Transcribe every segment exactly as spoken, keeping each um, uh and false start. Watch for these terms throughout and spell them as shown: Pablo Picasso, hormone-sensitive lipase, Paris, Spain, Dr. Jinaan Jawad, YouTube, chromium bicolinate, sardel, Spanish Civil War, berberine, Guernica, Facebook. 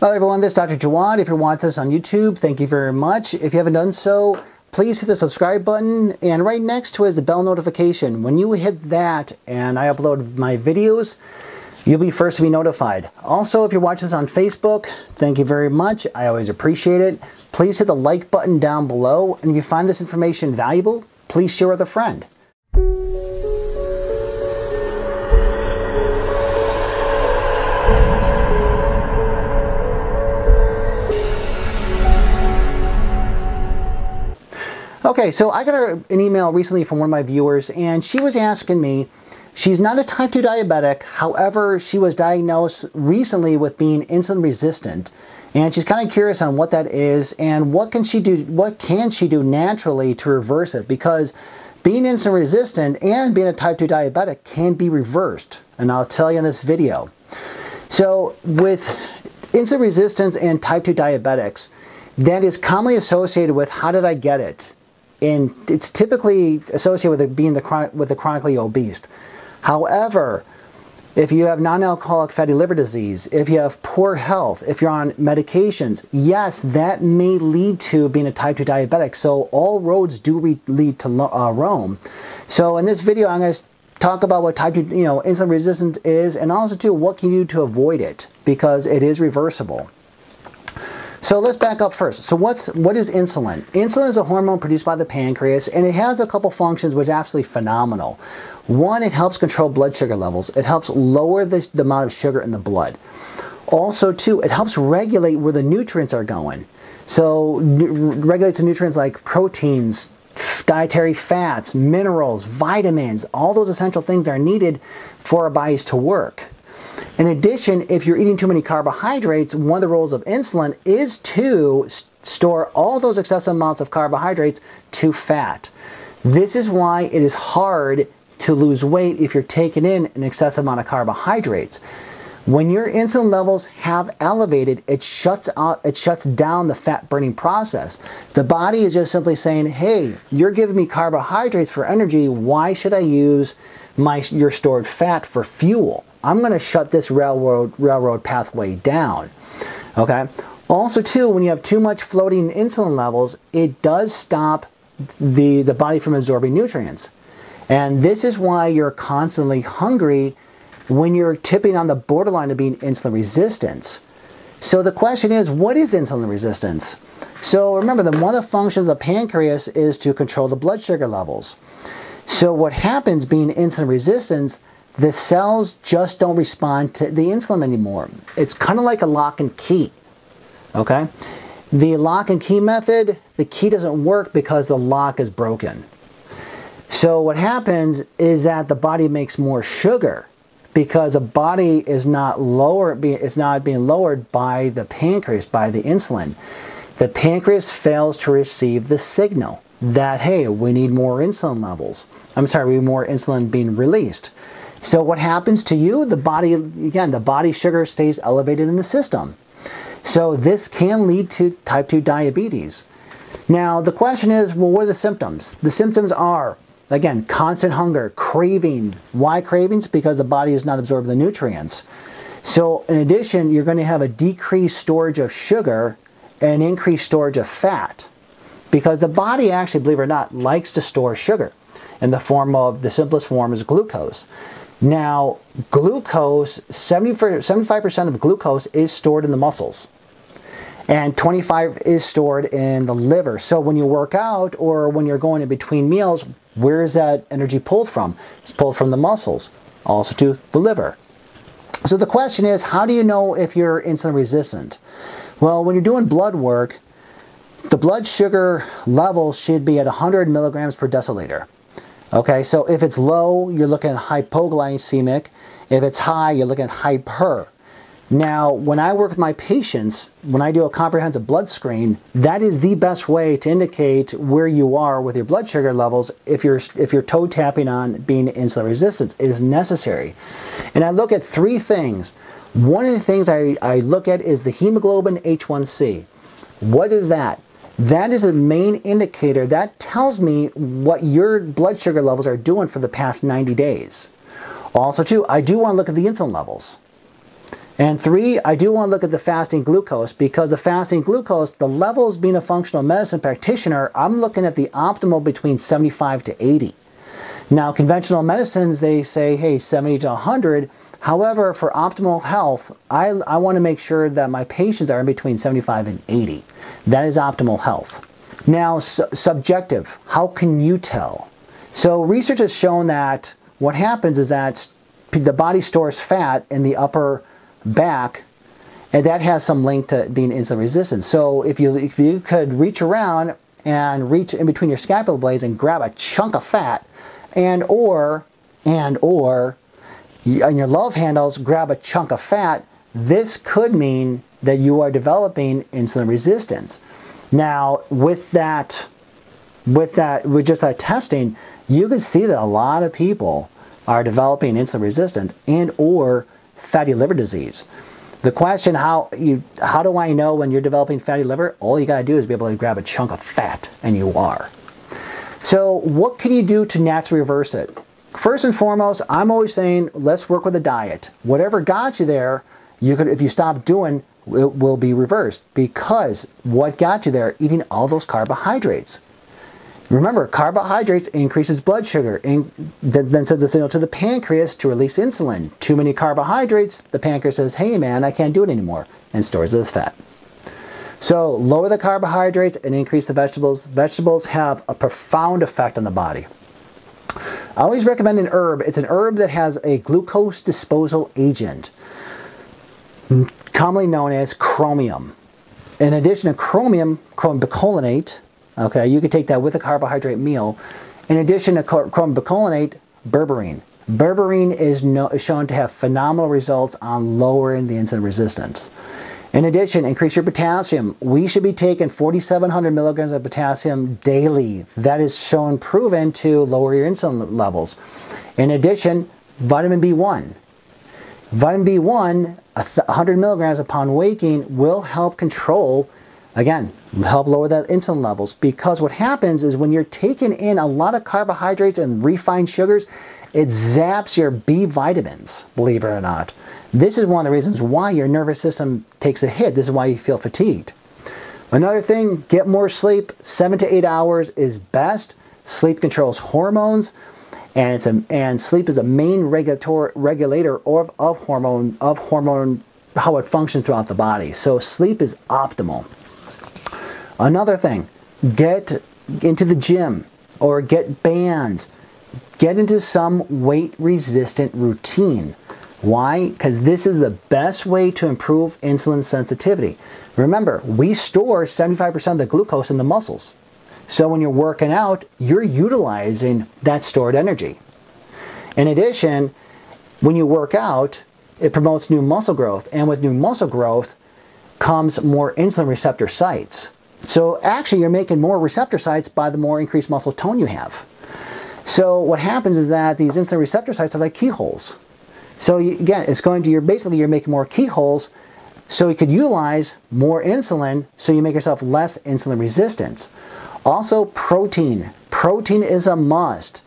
Hello everyone, this is Doctor Jawad. If you're watching this on YouTube, thank you very much. If you haven't done so, please hit the subscribe button, and right next to it is the bell notification. When you hit that and I upload my videos, you'll be first to be notified. Also, if you're watching this on Facebook, thank you very much. I always appreciate it. Please hit the like button down below, and if you find this information valuable, please share with a friend. Okay, so I got an email recently from one of my viewers, and she was asking me, she's not a type two diabetic, however, she was diagnosed recently with being insulin resistant, and she's kind of curious on what that is and what can she do, what can she do naturally to reverse it, because being insulin resistant and being a type two diabetic can be reversed, and I'll tell you in this video. So with insulin resistance and type two diabetics, that is commonly associated with how did I get it? And it's typically associated with it being the chronic, with the chronically obese. However, if you have non-alcoholic fatty liver disease, if you have poor health, if you're on medications, yes, that may lead to being a type two diabetic. So all roads do re lead to uh, Rome. So in this video, I'm going to talk about what type two, you know, insulin resistance is, and also too what can you do to avoid it, because it is reversible. So let's back up first. So what's, what is insulin? Insulin is a hormone produced by the pancreas, and it has a couple functions which are absolutely phenomenal. One, it helps control blood sugar levels. It helps lower the, the amount of sugar in the blood. Also, two, it helps regulate where the nutrients are going. So regulates the nutrients like proteins, dietary fats, minerals, vitamins, all those essential things that are needed for our bodies to work. In addition, if you're eating too many carbohydrates, one of the roles of insulin is to store all those excessive amounts of carbohydrates to fat. This is why it is hard to lose weight if you're taking in an excessive amount of carbohydrates. When your insulin levels have elevated, it shuts out, it shuts down the fat burning process. The body is just simply saying, hey, you're giving me carbohydrates for energy, why should I use my, your stored fat for fuel? I'm going to shut this railroad railroad pathway down, okay? Also too, when you have too much floating insulin levels, it does stop the, the body from absorbing nutrients. And this is why you're constantly hungry when you're tipping on the borderline of being insulin resistant. So the question is, what is insulin resistance? So remember, the one of the functions of pancreas is to control the blood sugar levels. So what happens being insulin resistant, the cells just don't respond to the insulin anymore. It's kind of like a lock and key, okay? The lock and key method, the key doesn't work because the lock is broken. So what happens is that the body makes more sugar because the body is not lower, it's not being lowered by the pancreas, by the insulin. The pancreas fails to receive the signal that, hey, we need more insulin levels. I'm sorry, we need more insulin being released. So what happens to you? The body, again, the body sugar stays elevated in the system. So this can lead to type two diabetes. Now the question is, well, what are the symptoms? The symptoms are, again, constant hunger, craving. Why cravings? Because the body is not absorbing the nutrients. So in addition, you're going to have a decreased storage of sugar and an increased storage of fat, because the body actually, believe it or not, likes to store sugar in the form of, the simplest form is glucose. Now, glucose, seventy-five percent of glucose is stored in the muscles, and twenty-five is stored in the liver. So when you work out or when you're going in between meals, where is that energy pulled from? It's pulled from the muscles, also to the liver. So the question is, how do you know if you're insulin resistant? Well, when you're doing blood work, the blood sugar level should be at one hundred milligrams per deciliter. Okay, so if it's low, you're looking at hypoglycemic. If it's high, you're looking at hyper. Now, when I work with my patients, when I do a comprehensive blood screen, that is the best way to indicate where you are with your blood sugar levels if you're, if you're toe tapping on being insulin resistant. It is necessary. And I look at three things. One of the things I, I look at is the hemoglobin H one C. What is that? That is a main indicator that tells me what your blood sugar levels are doing for the past ninety days. Also too, I do want to look at the insulin levels. And three, I do want to look at the fasting glucose, because the fasting glucose, the levels being a functional medicine practitioner, I'm looking at the optimal between seventy-five to eighty. Now, conventional medicines, they say, hey, seventy to one hundred. However, for optimal health, I, I want to make sure that my patients are in between seventy-five and eighty. That is optimal health. Now, su- subjective, how can you tell? So research has shown that what happens is that the body stores fat in the upper back, and that has some link to being insulin resistant. So if you, if you could reach around and reach in between your scapula blades and grab a chunk of fat, and or, and or, on your love handles, grab a chunk of fat, this could mean that you are developing insulin resistance. Now, with that, with that, with just that testing, you can see that a lot of people are developing insulin resistant and or fatty liver disease. The question, how you, how do I know when you're developing fatty liver? All you gotta do is be able to grab a chunk of fat, and you are. So what can you do to naturally reverse it? First and foremost, I'm always saying, let's work with a diet. Whatever got you there, you could, if you stop doing, it will be reversed, because what got you there, eating all those carbohydrates. Remember, carbohydrates increases blood sugar, and then sends the signal to the pancreas to release insulin. Too many carbohydrates, the pancreas says, hey man, I can't do it anymore, and stores it as fat. So lower the carbohydrates and increase the vegetables. Vegetables have a profound effect on the body. I always recommend an herb. It's an herb that has a glucose disposal agent, commonly known as chromium. In addition to chromium, chromium bicolinate, okay, you could take that with a carbohydrate meal. In addition to chromium bicolinate, berberine. Berberine is, no, is shown to have phenomenal results on lowering the insulin resistance. In addition, increase your potassium. We should be taking forty-seven hundred milligrams of potassium daily. That is shown proven to lower your insulin levels. In addition, vitamin B one. Vitamin B one, one hundred milligrams upon waking, will help control, again, help lower that insulin levels. Because what happens is when you're taking in a lot of carbohydrates and refined sugars, it zaps your B vitamins, believe it or not. This is one of the reasons why your nervous system takes a hit. This is why you feel fatigued. Another thing, get more sleep. Seven to eight hours is best. Sleep controls hormones, and it's a, and sleep is a main regulator regulator of, of hormone of hormone how it functions throughout the body. So sleep is optimal. Another thing, get into the gym or get bands. Get into some weight-resistant routine. Why? Because this is the best way to improve insulin sensitivity. Remember, we store seventy-five percent of the glucose in the muscles. So when you're working out, you're utilizing that stored energy. In addition, when you work out, it promotes new muscle growth. And with new muscle growth comes more insulin receptor sites. So actually, you're making more receptor sites by the more increased muscle tone you have. So what happens is that these insulin receptor sites are like keyholes. So you, again, it's going to, you're basically, you're making more keyholes, so you could utilize more insulin, so you make yourself less insulin resistance. Also, protein. Protein is a must.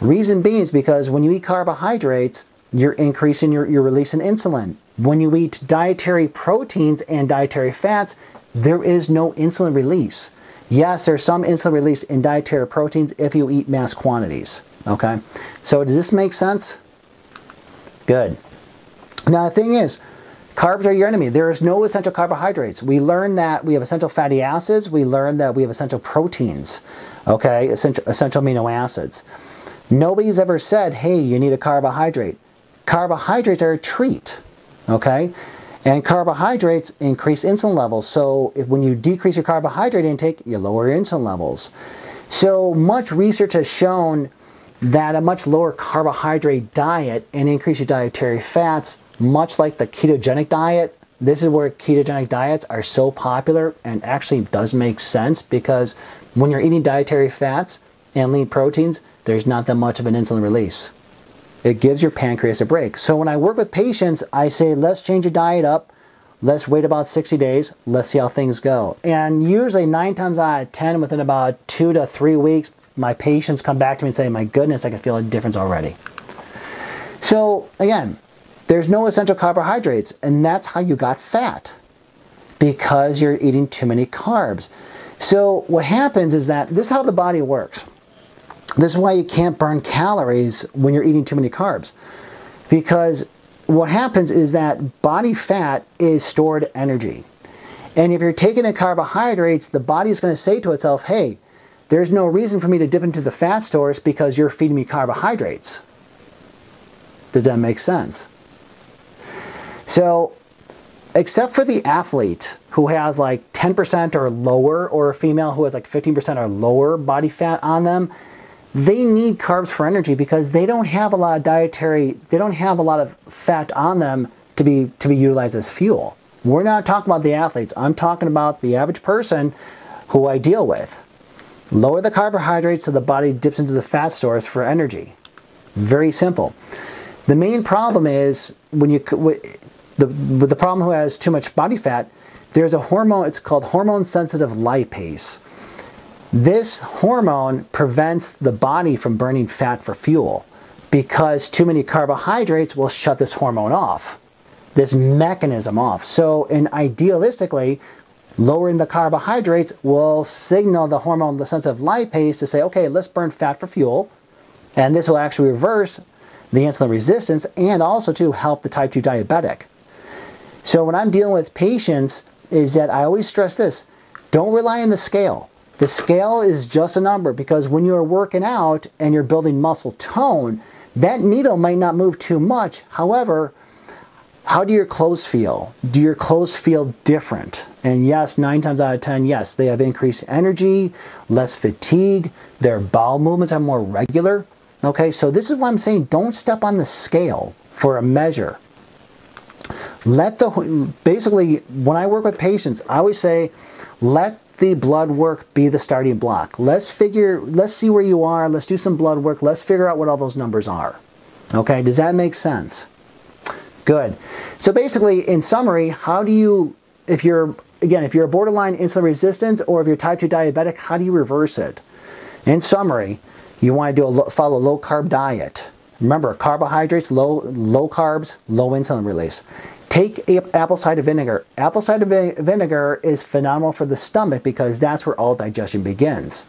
Reason being is because when you eat carbohydrates, you're increasing your, you're releasing insulin. When you eat dietary proteins and dietary fats, there is no insulin release. Yes, there's some insulin release in dietary proteins if you eat mass quantities, okay? So does this make sense? Good. Now the thing is, carbs are your enemy. There is no essential carbohydrates. We learned that we have essential fatty acids. We learned that we have essential proteins, okay? Essential, essential amino acids. Nobody's ever said, hey, you need a carbohydrate. Carbohydrates are a treat, okay? And carbohydrates increase insulin levels. So if, when you decrease your carbohydrate intake, you lower your insulin levels. So much research has shown that a much lower carbohydrate diet and increase your dietary fats, much like the ketogenic diet. This is where ketogenic diets are so popular, and actually does make sense, because when you're eating dietary fats and lean proteins, there's not that much of an insulin release. It gives your pancreas a break. So when I work with patients, I say, let's change your diet up. Let's wait about sixty days. Let's see how things go. And usually nine times out of ten, within about two to three weeks, my patients come back to me and say, my goodness, I can feel a difference already. So again, There's no essential carbohydrates, and that's how you got fat, because you're eating too many carbs. So what happens is that this is how the body works. This is why you can't burn calories when you're eating too many carbs, because what happens is that body fat is stored energy. And if you're taking in carbohydrates, the body is going to say to itself, hey, there's no reason for me to dip into the fat stores because you're feeding me carbohydrates. Does that make sense? So, except for the athlete who has like ten percent or lower, or a female who has like fifteen percent or lower body fat on them, they need carbs for energy because they don't have a lot of dietary, they don't have a lot of fat on them to be, to be utilized as fuel. We're not talking about the athletes. I'm talking about the average person who I deal with. Lower the carbohydrates so the body dips into the fat stores for energy. Very simple. The main problem is when you, the, the problem who has too much body fat, there's a hormone, it's called hormone-sensitive lipase. This hormone prevents the body from burning fat for fuel because too many carbohydrates will shut this hormone off, this mechanism off. So, in idealistically, lowering the carbohydrates will signal the hormone, the sensitive lipase, to say, okay, let's burn fat for fuel, and this will actually reverse the insulin resistance and also to help the type two diabetic. So when I'm dealing with patients is that I always stress this, don't rely on the scale. The scale is just a number, because when you're working out and you're building muscle tone, that needle might not move too much. However, how do your clothes feel? Do your clothes feel different? And yes, nine times out of ten, yes, they have increased energy, less fatigue, their bowel movements are more regular. Okay, so this is why I'm saying don't step on the scale for a measure. Let the, basically, when I work with patients, I always say, let the blood work be the starting block. Let's figure, let's see where you are, let's do some blood work, let's figure out what all those numbers are. Okay, does that make sense? Good. So basically, in summary, how do you, if you're, again, if you're borderline insulin resistance or if you're type two diabetic, how do you reverse it? In summary, you want to do a, follow a low carb diet. Remember, carbohydrates, low, low carbs, low insulin release. Take apple cider vinegar. Apple cider vinegar is phenomenal for the stomach because that's where all digestion begins.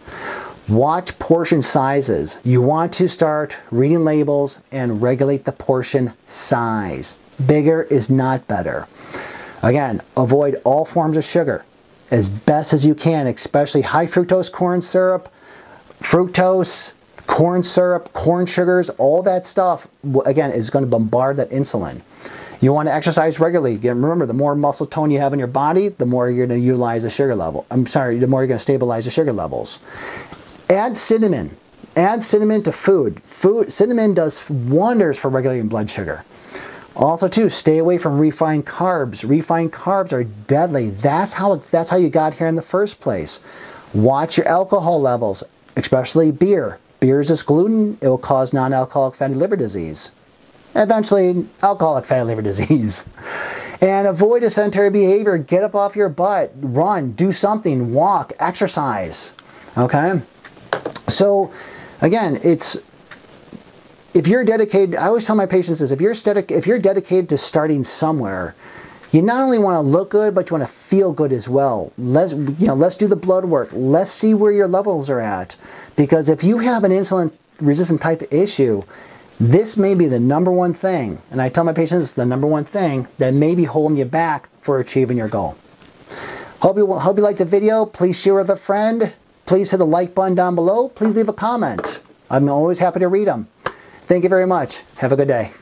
Watch portion sizes. You want to start reading labels and regulate the portion size. Bigger is not better. Again, avoid all forms of sugar as best as you can, especially high fructose corn syrup, fructose, corn syrup, corn sugars, all that stuff, again, is going to bombard that insulin. You want to exercise regularly. Again, remember, the more muscle tone you have in your body, the more you're going to utilize the sugar level. I'm sorry, the more you're going to stabilize the sugar levels. Add cinnamon. Add cinnamon to food. Food, cinnamon does wonders for regulating blood sugar. Also, too, stay away from refined carbs. Refined carbs are deadly. That's how, that's how you got here in the first place. Watch your alcohol levels, especially beer. Beer is just gluten. It will cause non-alcoholic fatty liver disease. Eventually, alcoholic fatty liver disease. And avoid a sedentary behavior. Get up off your butt. Run. Do something. Walk. Exercise. Okay? So, again, it's, if you're dedicated, I always tell my patients this, if you're, if you're dedicated to starting somewhere, you not only want to look good, but you want to feel good as well. Let's, you know, let's do the blood work. Let's see where your levels are at. Because if you have an insulin-resistant type issue, this may be the number one thing, and I tell my patients it's the number one thing that may be holding you back for achieving your goal. Hope you, hope you liked the video. Please share with a friend. Please hit the like button down below. Please leave a comment. I'm always happy to read them. Thank you very much. Have a good day.